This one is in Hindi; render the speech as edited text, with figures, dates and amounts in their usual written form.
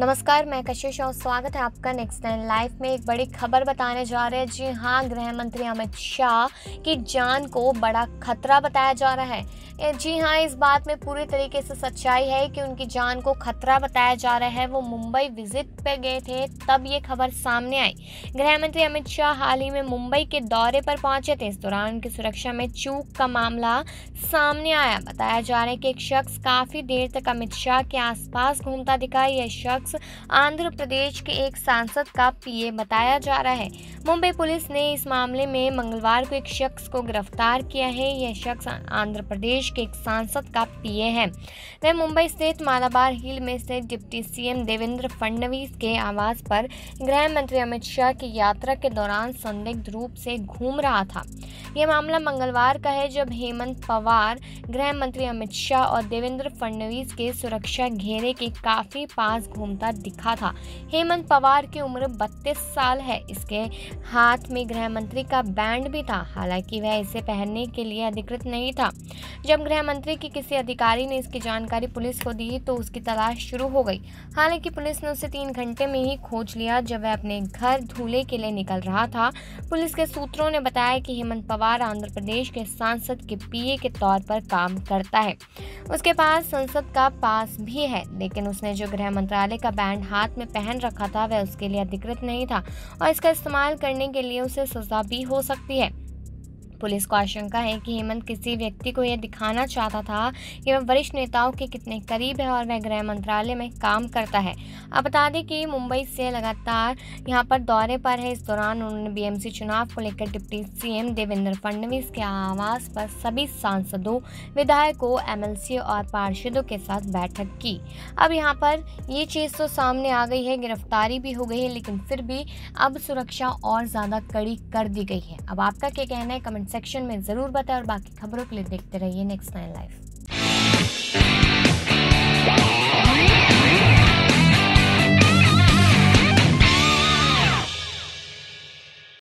नमस्कार, मैं कशिश और स्वागत है आपका नेक्स्ट टाइम लाइफ में। एक बड़ी खबर बताने जा रहे हैं। जी हाँ, गृह मंत्री अमित शाह की जान को बड़ा खतरा बताया जा रहा है। जी हाँ, इस बात में पूरी तरीके से सच्चाई है कि उनकी जान को खतरा बताया जा रहा है। वो मुंबई विजिट पे गए थे, तब ये खबर सामने आई। गृह मंत्री अमित शाह हाल ही में मुंबई के दौरे पर पहुंचे थे। इस दौरान उनकी सुरक्षा में चूक का मामला सामने आया। बताया जा रहा है कि एक शख्स काफ़ी देर तक अमित शाह के आसपास घूमता दिखा। यह शख्स आंध्र प्रदेश के एक सांसद का पीए बताया जा रहा है। मुंबई पुलिस ने इस मामले में मंगलवार को एक शख्स को गिरफ्तार किया है। यह शख्स आंध्र प्रदेश के एक सांसद का पीए है। वह मुंबई स्थित मालाबार हिल में स्थित डिप्टी सीएम देवेंद्र फडणवीस के आवास पर गृह मंत्री अमित शाह की यात्रा के दौरान संदिग्ध रूप से घूम रहा था। यह मामला मंगलवार का है, जब हेमंत पवार गृह मंत्री अमित शाह और देवेंद्र फडणवीस के सुरक्षा घेरे के काफी पास घूमते दिखा था। हेमंत पवार की उम्र 32 साल है। इसके हाथ में गृह मंत्री का बैंड भी था, हालांकि वह इसे पहनने के लिए अधिकृत नहीं था। जब गृह मंत्री के किसी अधिकारी ने इसकी जानकारी पुलिस को दी, तो उसकी तलाश शुरू हो गई। हालांकि पुलिस ने उसे 3 घंटे में ही खोज लिया, जब वह अपने घर धूल्हे के लिए निकल रहा था। पुलिस के सूत्रों ने बताया कि हेमंत पवार आंध्र प्रदेश के सांसद के पीए के तौर पर काम करता है। उसके पास संसद का पास भी है, लेकिन उसने जो गृह मंत्रालय का बैंड हाथ में पहन रखा था, वह उसके लिए अधिकृत नहीं था और इसका इस्तेमाल करने के लिए उसे सजा भी हो सकती है। पुलिस को आशंका है कि हेमंत किसी व्यक्ति को यह दिखाना चाहता था कि वह वरिष्ठ नेताओं के कितने करीब है और वह गृह मंत्रालय में काम करता है। अब बता दें कि मुंबई से लगातार यहाँ पर दौरे पर है। इस दौरान उन्होंने बीएमसी चुनाव को लेकर डिप्टी सीएम देवेंद्र फडणवीस के आवास पर सभी सांसदों, विधायकों, एमएलसी और पार्षदों के साथ बैठक की। अब यहाँ पर ये चीज़ तो सामने आ गई है, गिरफ्तारी भी हो गई है, लेकिन फिर भी अब सुरक्षा और ज़्यादा कड़ी कर दी गई है। अब आपका क्या कहना है, कमेंट सेक्शन में ज़रूर बताएं और बाकी खबरों के लिए देखते रहिए नेक्स्ट टाइम लाइफ।